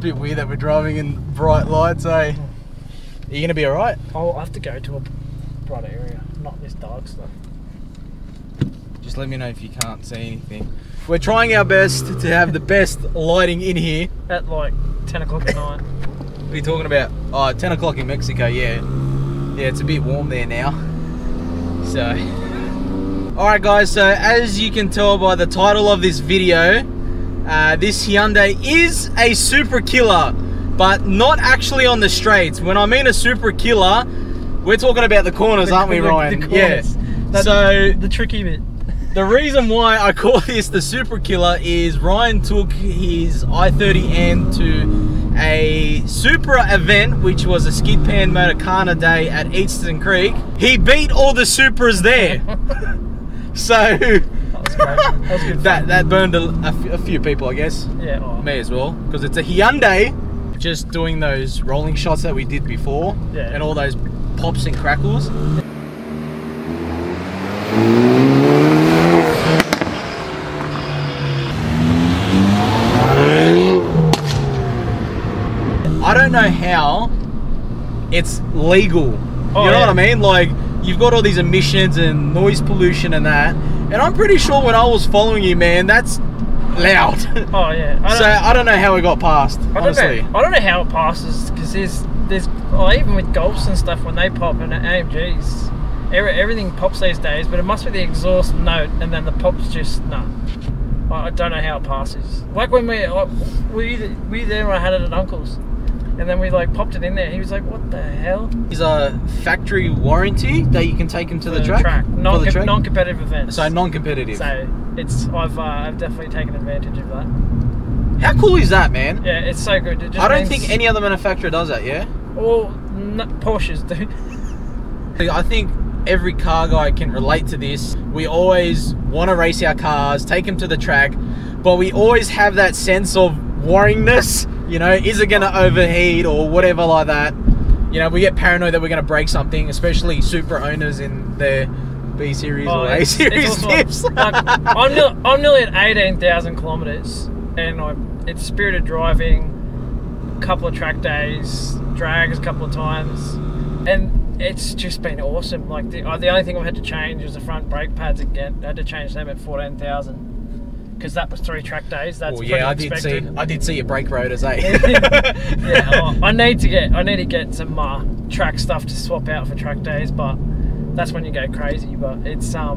Bit weird that we're driving in bright lights, eh? Are you gonna be alright? I'll have to go to a bright area, not this dark stuff. Just let me know if you can't see anything. We're trying our best to have the best lighting in here. At like 10 o'clock at night. What are you talking about? Oh, 10 o'clock in Mexico, yeah. Yeah, it's a bit warm there now. So, alright guys, so as you can tell by the title of this video, this Hyundai is a super killer, but not actually on the straights. When I mean a super killer, we're talking about the corners, aren't we, Ryan? Yes. Yeah. So the tricky bit. The reason why I call this the super killer is Ryan took his I-30N to a Supra event, which was a skid pan Motocana day at Eastern Creek. He beat all the Supras there. So. That burned a few people, I guess. Yeah. Right. May as well, because it's a Hyundai. Just doing those rolling shots that we did before, yeah, and all those pops and crackles. I don't know how it's legal. Oh, you know, yeah, what I mean? Like, you've got all these emissions and noise pollution and that. And I'm pretty sure when I was following you, man, that's loud. Oh yeah. I don't know how it got past. I don't know how it passes, because there's oh, even with Golfs and stuff, when they pop, and AMGs, everything pops these days. But it must be the exhaust note, and then the pops just no. Nah. I don't know how it passes. Like when we there, I had it at Uncle's, and then we like popped it in there. He was like, "What the hell?" It's a factory warranty that you can take him to the track. Non-competitive events. So non-competitive. So it's I've definitely taken advantage of that. How cool is that, man? Yeah, it's so good. It just I don't think any other manufacturer does that. Yeah. Well, no, Porsches do. I think every car guy can relate to this. We always want to race our cars, take them to the track, but we always have that sense of worryingness. You know, is it going to overheat or whatever like that? You know, we get paranoid that we're going to break something, especially Supra owners in their B-Series or A-Series tips. Like, I'm nearly at 18,000 kilometres, and it's spirited driving, a couple of track days, drags a couple of times, and it's just been awesome. Like, the only thing I've had to change is the front brake pads again. I had to change them at 14,000. Because that was 3 track days. That's well, yeah, I did see your brake rotors, eh? Yeah, well, I need to get some track stuff to swap out for track days, but that's when you go crazy. But it's other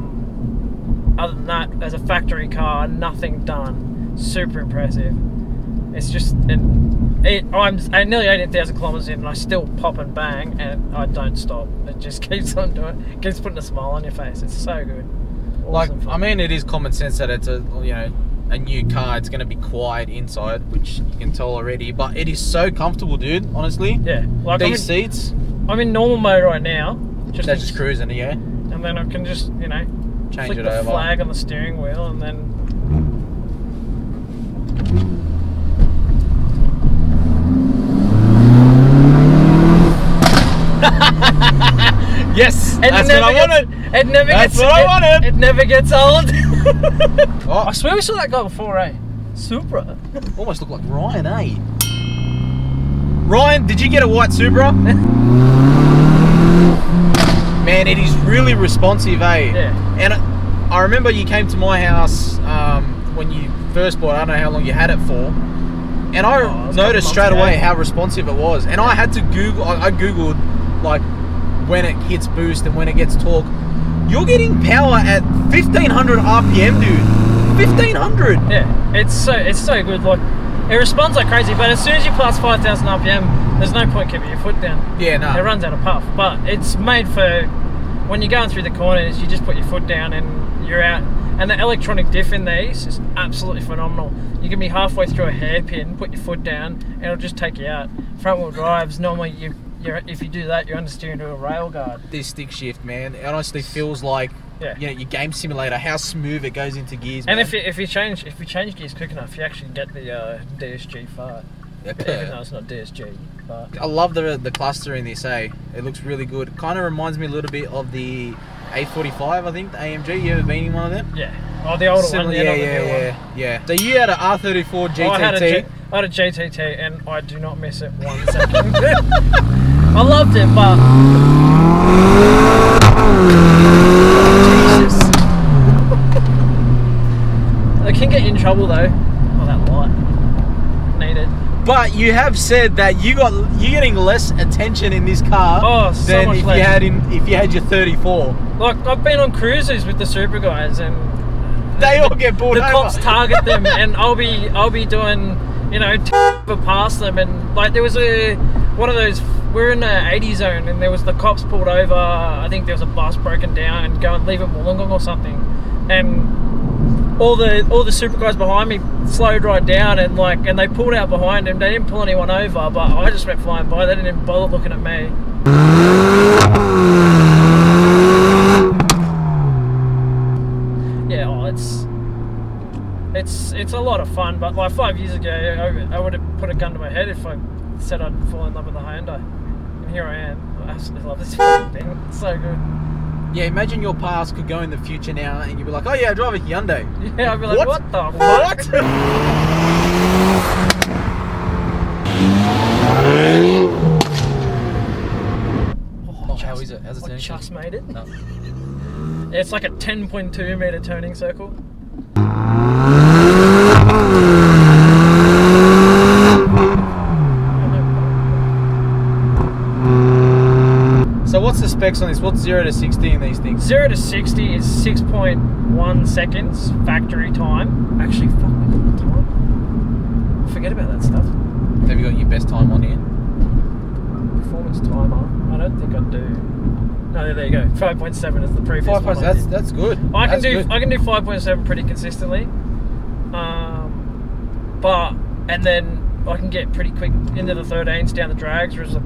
than that, as a factory car, nothing done. Super impressive. It's just I'm nearly 18,000 kilometers in, and I still pop and bang, and I don't stop. It just keeps on doing. It keeps putting a smile on your face. It's so good. Awesome. Like, I mean, it is common sense that it's a, you know, a new car. It's going to be quiet inside, which you can tell already, but it is so comfortable, dude, honestly. Yeah. Like, these seats. I'm in normal mode right now. Just cruising, yeah. And then I can just, you know, change flick it over. The flag on the steering wheel, and then yes, that's what I wanted. It never gets old. Oh. I swear we saw that guy before, eh? Supra. Almost looked like Ryan, eh? Ryan, did you get a white Supra? Man, it is really responsive, eh? Yeah. And I remember you came to my house when you first bought it. I don't know how long you had it for. And I noticed straight away how responsive it was. And I had to Google, I Googled, like, when it hits boost and when it gets torque. You're getting power at 1,500 RPM, dude. 1,500! Yeah, it's so good. Like, it responds like crazy, but as soon as you pass 5,000 RPM, there's no point keeping your foot down. Yeah, no. It runs out of puff, but it's made for when you're going through the corners, you just put your foot down and you're out. And the electronic diff in these is absolutely phenomenal. You can be halfway through a hairpin, put your foot down, and it'll just take you out. Front wheel drives, normally if you do that, you're understeering to a rail guard. This stick shift, man, it honestly feels like, yeah, you know, your game simulator, how smooth it goes into gears. And man, if you change gears quick enough, you actually get the DSG fart. Even though it's not DSG. But I love the cluster in this, eh? It looks really good. It kind of reminds me a little bit of the A45, I think, the AMG. You ever been in one of them? Yeah. Oh, the older one. Yeah. So you had an R34 GTT. I had a GTT, and I do not miss it one second. I loved it, but Jesus. I can get in trouble though. Oh, that light needed. But you have said that you're getting less attention in this car than if you had your 34. Like, I've been on cruises with the Supra guys, and they all get bored. The cops target them, and I'll be doing, you know, past them, and like there was one of those. We're in the 80 zone, and there was the cops pulled over. I think there was a bus broken down and go and leave at Wollongong or something, and all the Supra guys behind me slowed right down, and like, and they pulled out behind him. They didn't pull anyone over, but I just went flying by. They didn't even bother looking at me. Yeah, oh, it's a lot of fun. But like 5 years ago, I would have put a gun to my head if I said I'd fall in love with the Hyundai, and here I am. I absolutely love this thing. It's so good. Yeah, imagine your past could go in the future now, and you'd be like, oh yeah, I drive a Hyundai. Yeah, I'd be like, what the fuck? Oh, how is it? How's it turning? I just made it. No. Yeah, it's like a 10.2 meter turning circle. So what's the specs on this? What's 0 to 60 in these things? 0 to 60 is 6.1 seconds factory time. Actually, fuck, we got the time. Forget about that stuff. Have you got your best time on here? Performance timer. I don't think I do. No, there you go. 5.7 is the previous one. That's good. I can do 5.7 pretty consistently. And then I can get pretty quick into the 13s down the drags, whereas the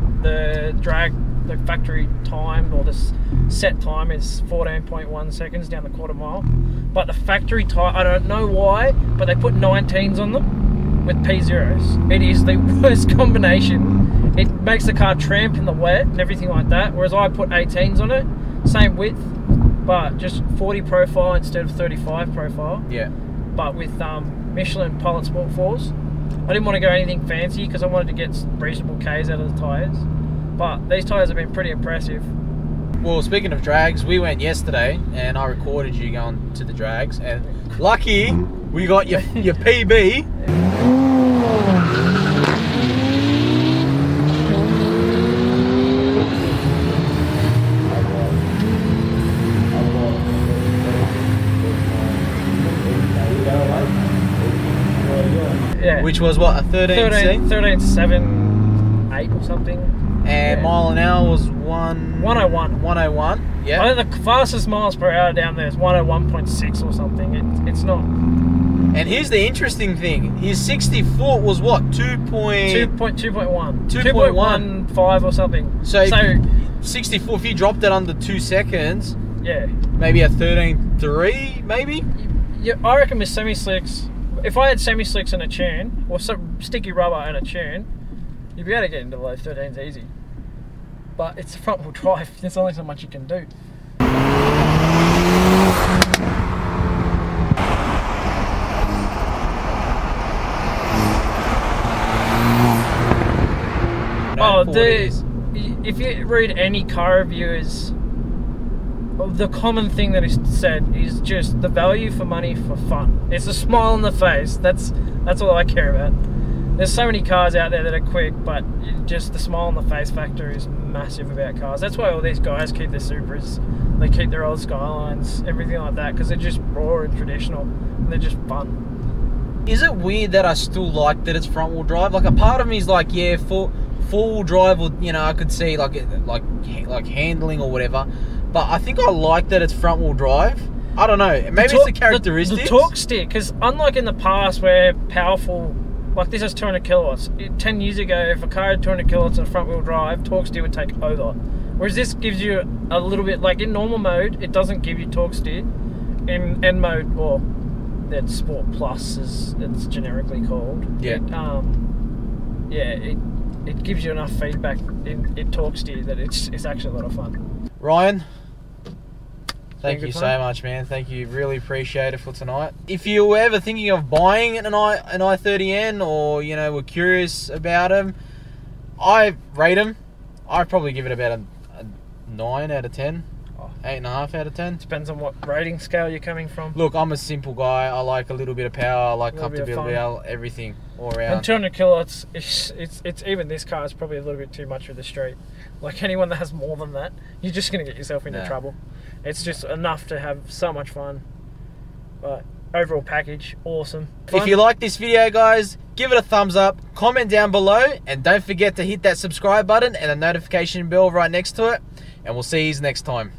factory time, or this set time, is 14.1 seconds down the quarter mile. But the factory time, I don't know why, but they put 19s on them with P0s. It is the worst combination. It makes the car tramp in the wet and everything like that, whereas I put 18s on it, same width, but just 40 profile instead of 35 profile. Yeah. But with Michelin Pilot Sport 4s, I didn't want to go anything fancy because I wanted to get reasonable Ks out of the tyres. But these tyres have been pretty impressive. Well, speaking of drags, we went yesterday, and I recorded you going to the drags, and lucky we got your PB. Yeah. Which was what, a 13.7, 8 or something? And yeah. Mile an hour was 101. Yeah. I think the fastest miles per hour down there is 101.6 or something. It's not. And here's the interesting thing. His 60 foot was what? 2.15 or something. So 60 foot, if you dropped it under 2 seconds. Yeah. Maybe a 13.3 maybe? Yeah, I reckon with semi-slicks, if I had semi-slicks and a tune, or some sticky rubber and a tune, you'd be able to get into the low 13s easy. But it's a front wheel drive, there's only so much you can do. Oh, if you read any car reviewers, the common thing that is said is just the value for money for fun. It's a smile on the face. That's all I care about. There's so many cars out there that are quick, but just the smile on the face factor is massive about cars. That's why all these guys keep their Supras, they keep their old Skylines, everything like that, because they're just raw and traditional, and they're just fun. Is it weird that I still like that it's front wheel drive? Like, a part of me is like, yeah, four-wheel drive, or, you know, I could see like handling or whatever. But I think I like that it's front wheel drive. I don't know. Maybe it's the characteristics. The torque stick, because unlike in the past where powerful, like this is 200 kilowatts. 10 years ago, if a car had 200 kilowatts on front wheel drive, torque steer would take over. Whereas this gives you a little bit, like in normal mode, it doesn't give you torque steer. In N mode, well, that's Sport Plus, as it's generically called. Yeah. It gives you enough feedback in torque steer that it's actually a lot of fun. Ryan, thank you so much, man. Thank you. Really appreciate it for tonight. If you were ever thinking of buying an I-30N, or, you know, were curious about them, I rate them. I'd probably give it about a 9 out of 10. 8.5 out of 10. Depends on what rating scale you're coming from. Look, I'm a simple guy. I like a little bit of power. I like comfortability, everything all around. And 200 kilowatts, it's even this car is probably a little bit too much for the street. Like, anyone that has more than that, you're just going to get yourself into trouble. It's just enough to have so much fun. But overall package, awesome. Fun. If you like this video, guys, give it a thumbs up, comment down below, and don't forget to hit that subscribe button and the notification bell right next to it. And we'll see you next time.